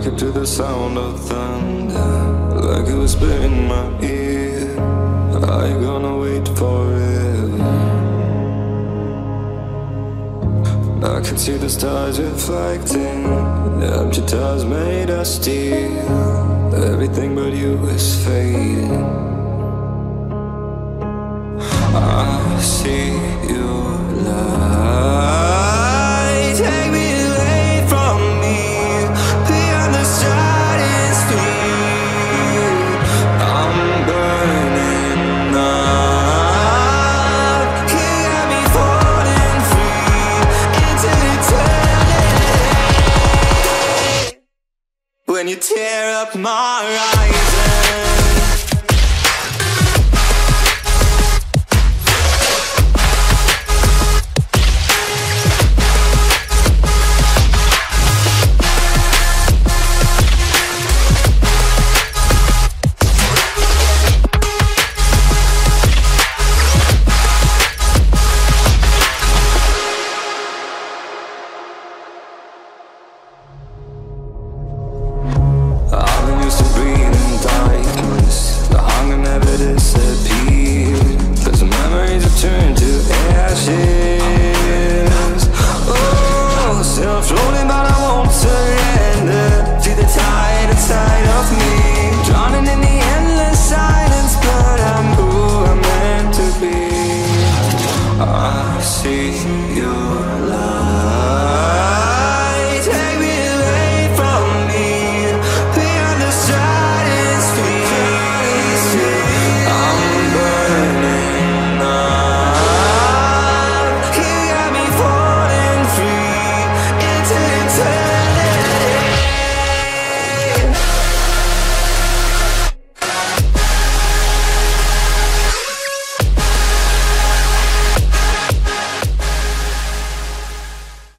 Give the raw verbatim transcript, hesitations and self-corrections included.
awakened to the sound of thunder, like it was whisper in my ear. Are you gonna wait forever? I can see the stars reflecting, empty tires made of steel. Everything but you is fading. I see you lie. Take me away from me, beyond the shining stream. I'm burning up. You got me falling free into eternity. When you tear up my horizon. I see your light.